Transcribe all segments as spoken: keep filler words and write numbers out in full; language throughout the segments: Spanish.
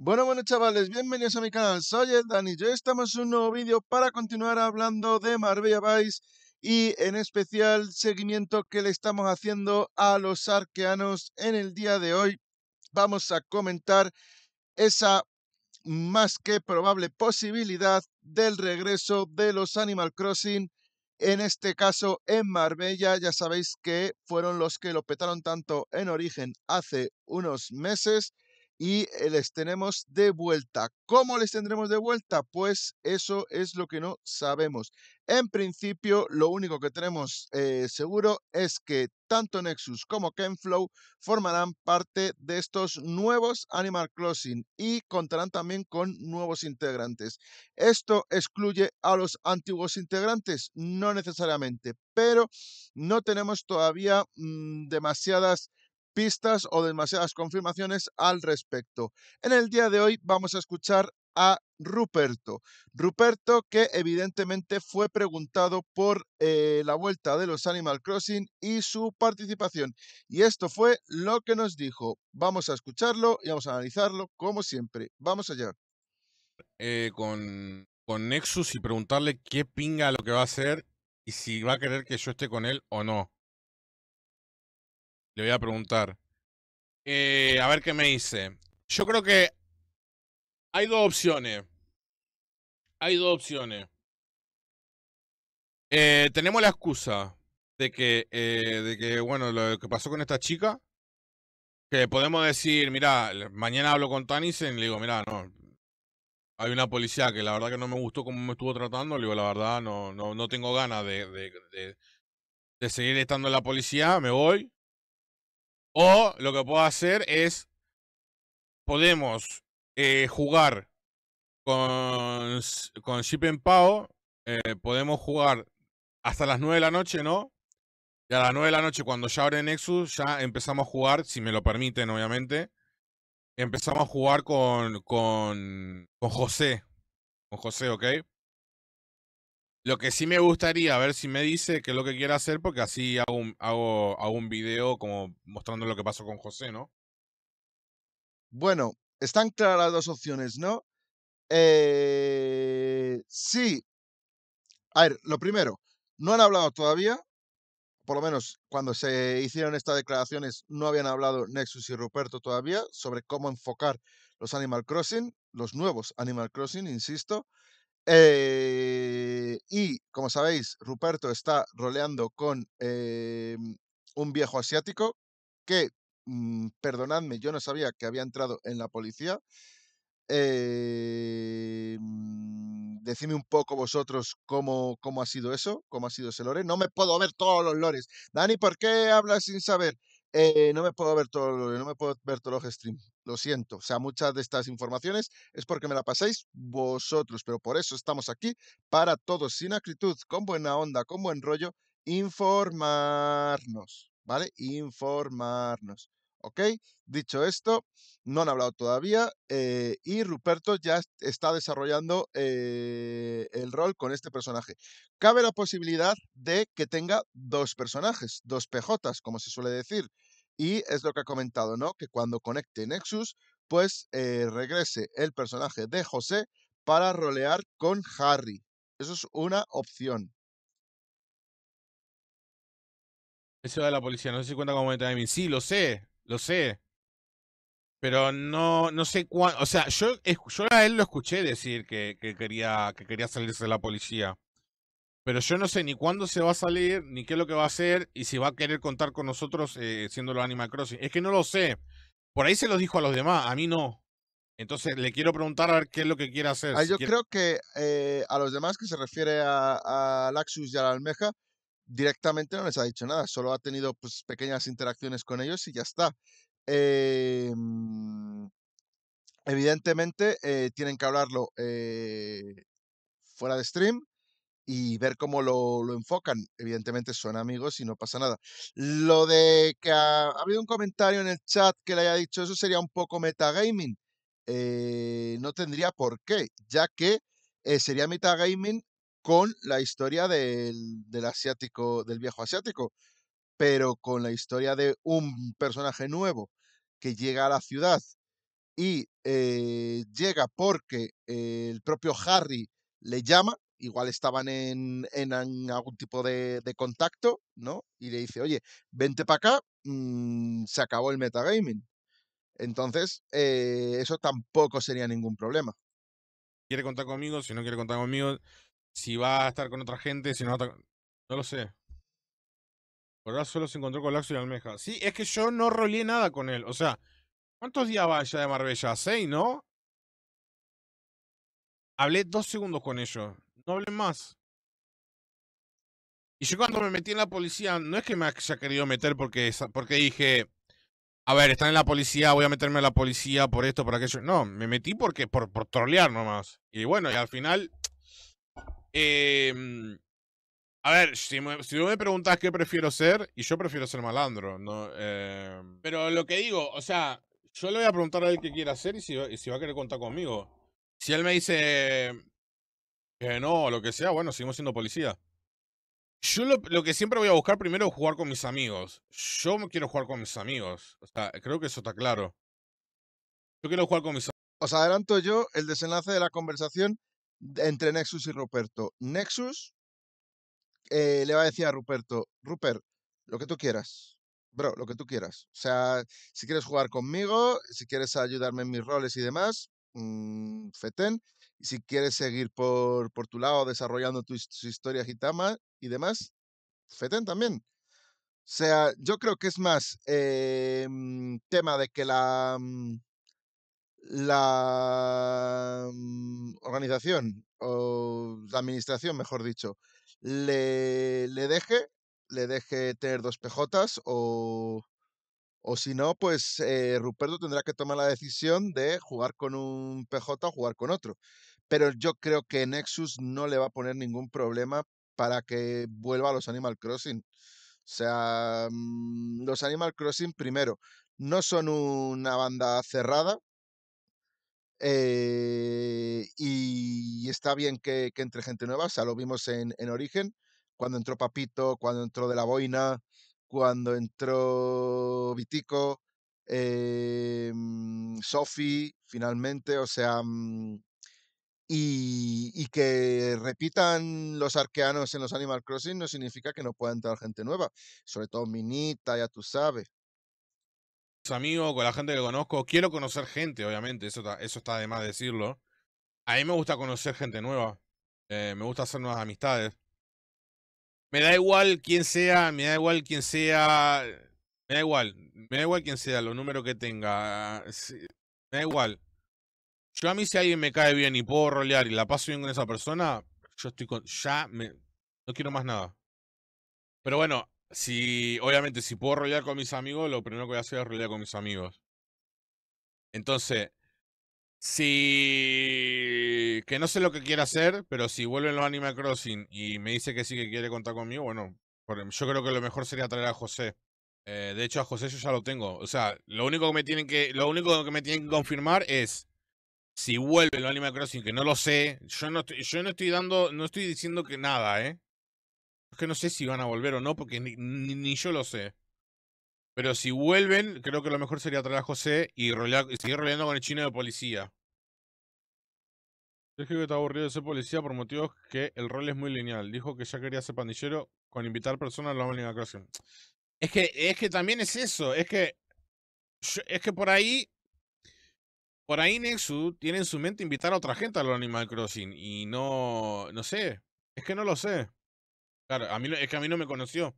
Bueno, bueno chavales, bienvenidos a mi canal, soy el Dani, y hoy estamos en un nuevo vídeo para continuar hablando de Marbella Vice y en especial seguimiento que le estamos haciendo a los arqueanos. En el día de hoy vamos a comentar esa más que probable posibilidad del regreso de los Animal Crossing, en este caso en Marbella. Ya sabéis que fueron los que lo petaron tanto en origen hace unos meses. Y les tenemos de vuelta. ¿Cómo les tendremos de vuelta? Pues eso es lo que no sabemos. En principio, lo único que tenemos eh, seguro es que tanto Nexxuz como KenFlow formarán parte de estos nuevos Animal Crossing y contarán también con nuevos integrantes. ¿Esto excluye a los antiguos integrantes? No necesariamente, pero no tenemos todavía mmm, demasiadas pistas o demasiadas confirmaciones al respecto. En el día de hoy vamos a escuchar a Ruperto. Ruperto, que evidentemente fue preguntado por eh, la vuelta de los Animal Crossing y su participación. Y esto fue lo que nos dijo. Vamos a escucharlo y vamos a analizarlo como siempre. Vamos allá. Eh, con, con Nexxuz y preguntarle qué pinga lo que va a hacer y si va a querer que yo esté con él o no. Le voy a preguntar. Eh, a ver qué me dice. Yo creo que hay dos opciones. Hay dos opciones. Eh, tenemos la excusa de que, eh, de que, bueno, lo que pasó con esta chica, que podemos decir, mirá, mañana hablo con Tanizen y le digo, mirá, no, hay una policía que la verdad que no me gustó cómo me estuvo tratando. Le digo, la verdad, no, no, no tengo ganas de, de, de, de seguir estando en la policía, me voy. O lo que puedo hacer es, podemos eh, jugar con, con Chip en Pao, eh, podemos jugar hasta las nueve de la noche, ¿no? Y a las nueve de la noche, cuando ya abre Nexxuz, ya empezamos a jugar, si me lo permiten, obviamente, empezamos a jugar con, con, con José, con José, ¿ok? Lo que sí me gustaría, a ver si me dice qué es lo que quiere hacer, porque así hago un, hago, hago un video como mostrando lo que pasó con José, ¿no? Bueno, están claras las dos opciones, ¿no? Eh, sí. A ver, lo primero, no han hablado todavía, por lo menos cuando se hicieron estas declaraciones no habían hablado Nexxuz y Ruperto todavía sobre cómo enfocar los Animal Crossing, los nuevos Animal Crossing, insisto. Eh, y, como sabéis, Ruperto está roleando con eh, un viejo asiático que, mm, perdonadme, yo no sabía que había entrado en la policía. Eh, decidme un poco vosotros cómo, cómo ha sido eso, cómo ha sido ese lore. No me puedo ver todos los lores. Dani, ¿por qué hablas sin saber? Eh, no me puedo ver todos los lores, no me puedo ver todos los streams. Lo siento, o sea, muchas de estas informaciones es porque me la pasáis vosotros, pero por eso estamos aquí, para todos, sin acritud, con buena onda, con buen rollo, informarnos, ¿vale? Informarnos, ¿ok? Dicho esto, no han hablado todavía eh, y Ruperto ya está desarrollando eh, el rol con este personaje. Cabe la posibilidad de que tenga dos personajes, dos P Js, como se suele decir. Y es lo que ha comentado, ¿no? Que cuando conecte Nexxuz, pues eh, regrese el personaje de José para rolear con Harry. Eso es una opción. Eso de la policía, no sé si cuenta como de mí. Sí, lo sé, lo sé. Pero no, no sé cuándo. O sea, yo, yo a él lo escuché decir que, que, quería, que quería salirse de la policía. Pero yo no sé ni cuándo se va a salir, ni qué es lo que va a hacer, y si va a querer contar con nosotros eh, siendo los Animal Crossing. Es que no lo sé. Por ahí se los dijo a los demás, a mí no. Entonces le quiero preguntar a ver qué es lo que quiere hacer. Ah, si yo quiere... creo que eh, a los demás, que se refiere a, a Laxxuz y a La Almeja, directamente no les ha dicho nada. Solo ha tenido pues, pequeñas interacciones con ellos y ya está. Eh, evidentemente eh, tienen que hablarlo eh, fuera de stream. Y ver cómo lo, lo enfocan. Evidentemente son amigos y no pasa nada. Lo de que ha, ha habido un comentario en el chat que le haya dicho eso sería un poco metagaming. Eh, no tendría por qué, ya que eh, sería metagaming con la historia del, del asiático, del viejo asiático. Pero con la historia de un personaje nuevo que llega a la ciudad y eh, llega porque eh, el propio Harry le llama, igual estaban en, en, en algún tipo de, de contacto, ¿no? Y le dice, oye, vente para acá, mmm, se acabó el metagaming. Entonces, eh, eso tampoco sería ningún problema. ¿Quiere contar conmigo? Si no quiere contar conmigo, si va a estar con otra gente, si no va a estar... No lo sé. Por ahora solo se encontró con Laxxuz y La Almeja. Sí, es que yo no roleé nada con él. O sea, ¿cuántos días va ya de Marbella? ¿Seis, no? Hablé dos segundos con ellos. No hablé más. Y yo cuando me metí en la policía, no es que me haya querido meter porque, porque dije... A ver, están en la policía, voy a meterme a la policía por esto, por aquello. No, me metí porque por, por trolear nomás. Y bueno, y al final... Eh, a ver, si me, si me preguntás qué prefiero ser, y yo prefiero ser malandro. ¿No? Eh, pero lo que digo, o sea, yo le voy a preguntar a él qué quiere hacer y si, y si va a querer contar conmigo. Si él me dice que no o lo que sea, bueno, seguimos siendo policía. Yo lo, lo que siempre voy a buscar primero es jugar con mis amigos. Yo quiero jugar con mis amigos. O sea, creo que eso está claro. Yo quiero jugar con mis amigos. Os adelanto yo el desenlace de la conversación entre Nexxuz y Ruperto. Nexxuz eh, le va a decir a Ruperto, Rupert, lo que tú quieras. Bro, lo que tú quieras. O sea, si quieres jugar conmigo, si quieres ayudarme en mis roles y demás, mmm, fetén. Y si quieres seguir por, por tu lado desarrollando tu, tu historia gitana y demás, fetén también. O sea, yo creo que es más eh, tema de que la, la organización o la administración, mejor dicho, le, le deje le deje tener dos P Jotas o... O si no, pues eh, Ruperto tendrá que tomar la decisión de jugar con un P Jota o jugar con otro. Pero yo creo que Nexxuz no le va a poner ningún problema para que vuelva a los Animal Crossing. O sea, los Animal Crossing, primero, no son una banda cerrada. Eh, y está bien que, que entre gente nueva. O sea, lo vimos en, en Origen, cuando entró Papito, cuando entró De la Boina... Cuando entró Vitico, eh, Sofi, finalmente, o sea, y, y que repitan los arqueanos en los Animal Crossing no significa que no pueda entrar gente nueva, sobre todo Minita, ya tú sabes. Amigos, con la gente que conozco, quiero conocer gente, obviamente, eso está, eso está de más decirlo. A mí me gusta conocer gente nueva, eh, me gusta hacer nuevas amistades. Me da igual quién sea, me da igual quién sea, me da igual, me da igual quién sea, los números que tenga, sí, me da igual. Yo a mí si alguien me cae bien y puedo rolear y la paso bien con esa persona, yo estoy con, ya me, no quiero más nada. Pero bueno, si, obviamente si puedo rolear con mis amigos, lo primero que voy a hacer es rolear con mis amigos. Entonces, si... que no sé lo que quiere hacer, pero si vuelven los Animal Crossing y me dice que sí que quiere contar conmigo, bueno, yo creo que lo mejor sería traer a José. Eh, de hecho, a José yo ya lo tengo. O sea, lo único que me tienen que, lo único que me tienen que confirmar es si vuelven los Animal Crossing, que no lo sé. Yo no estoy, yo no estoy dando, no estoy diciendo que nada, eh. Es que no sé si van a volver o no, porque ni, ni, ni yo lo sé. Pero si vuelven, creo que lo mejor sería traer a José y, rolear, y seguir roleando con el chino de policía. Sergio que está aburrido de ser policía por motivos que el rol es muy lineal. Dijo que ya quería ser pandillero con invitar personas a la Malignant Crossing. Es que, es que también es eso. Es que, yo, es que por ahí... Por ahí Nexxuz tiene en su mente invitar a otra gente a los Animal Crossing. Y no... No sé. Es que no lo sé. Claro, a mí, es que a mí no me conoció.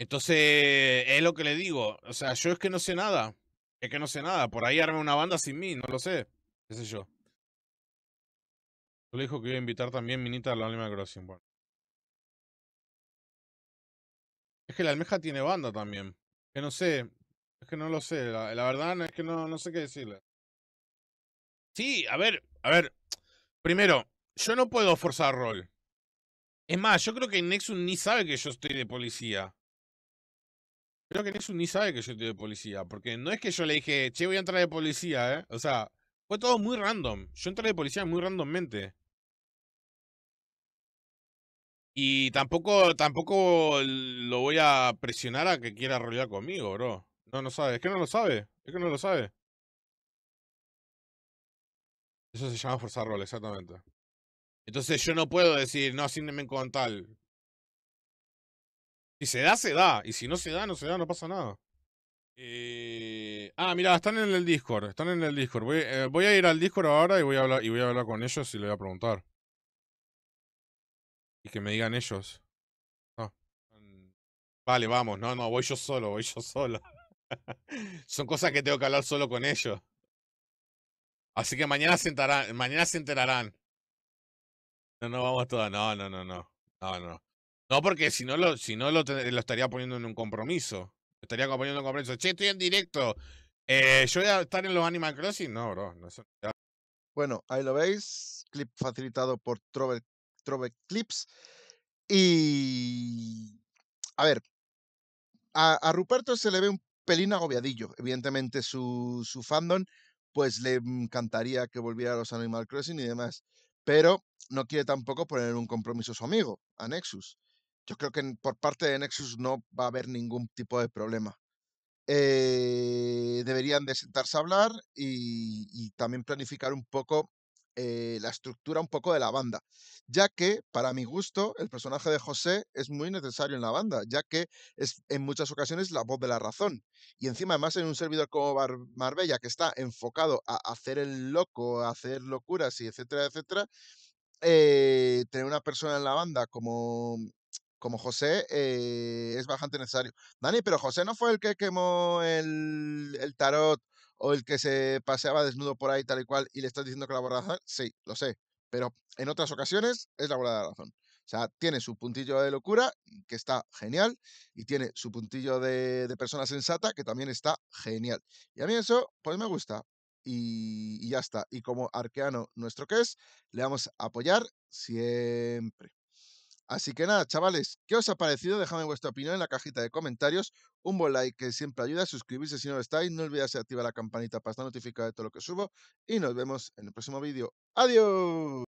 Entonces, es lo que le digo. O sea, yo es que no sé nada. Es que no sé nada. Por ahí arme una banda sin mí, no lo sé. Qué sé yo. Yo le dijo que iba a invitar también Minita a la Animal Crossing. Bueno. Es que La Almeja tiene banda también. Que no sé. Es que no lo sé. La, la verdad es que no, no sé qué decirle. Sí, a ver, a ver. Primero, yo no puedo forzar rol. Es más, yo creo que Nexxuz ni sabe que yo estoy de policía. Creo que Nexxuz ni sabe que yo estoy de policía, porque no es que yo le dije, che, voy a entrar de policía, ¿eh? O sea, fue todo muy random. Yo entré de policía muy randommente. Y tampoco tampoco lo voy a presionar a que quiera rolear conmigo, bro. No, no sabe. Es que no lo sabe. Es que no lo sabe. Eso se llama forzar rol, exactamente. Entonces yo no puedo decir, no, asígnenme con tal. Si se da, se da. Y si no se da, no se da, no pasa nada. Eh... Ah, mirá, están en el Discord. Están en el Discord. Voy, eh, voy a ir al Discord ahora y voy a hablar, y voy a hablar con ellos y les voy a preguntar. Y que me digan ellos. No. Vale, vamos. No, no, voy yo solo, voy yo solo. Son cosas que tengo que hablar solo con ellos. Así que mañana se enterarán. Mañana se enterarán. No, no, vamos todas. No, no, no, no. No, no. No, porque si no lo, si no lo, lo estaría poniendo en un compromiso. Estaría poniendo en un compromiso. Che, estoy en directo. Eh, ¿Yo voy a estar en los Animal Crossing? No, bro. No, eso... Bueno, ahí lo veis. Clip facilitado por Trove, Trove Clips. Y... A ver. A, a Ruperto se le ve un pelín agobiadillo. Evidentemente su, su fandom, pues le encantaría que volviera a los Animal Crossing y demás. Pero no quiere tampoco poner un compromiso a su amigo, a Nexxuz. Yo creo que por parte de Nexxuz no va a haber ningún tipo de problema. Eh, deberían de sentarse a hablar y, y también planificar un poco eh, la estructura un poco de la banda, ya que, para mi gusto, el personaje de José es muy necesario en la banda, ya que es en muchas ocasiones la voz de la razón. Y encima, además, en un servidor como Mar- Marbella, que está enfocado a hacer el loco, a hacer locuras y etcétera, etcétera, eh, tener una persona en la banda como... como José, eh, es bastante necesario. Dani, pero José no fue el que quemó el, el tarot o el que se paseaba desnudo por ahí tal y cual y le estás diciendo que la bola de la razón. Sí, lo sé, pero en otras ocasiones es la bola de la razón. O sea, tiene su puntillo de locura, que está genial, y tiene su puntillo de, de persona sensata, que también está genial. Y a mí eso, pues me gusta. Y, y ya está. Y como arqueano nuestro que es, le vamos a apoyar siempre. Así que nada, chavales, ¿qué os ha parecido? Dejadme vuestra opinión en la cajita de comentarios. Un buen like que siempre ayuda, suscribirse si no lo estáis, no olvidáis de activar la campanita para estar notificado de todo lo que subo y nos vemos en el próximo vídeo. ¡Adiós!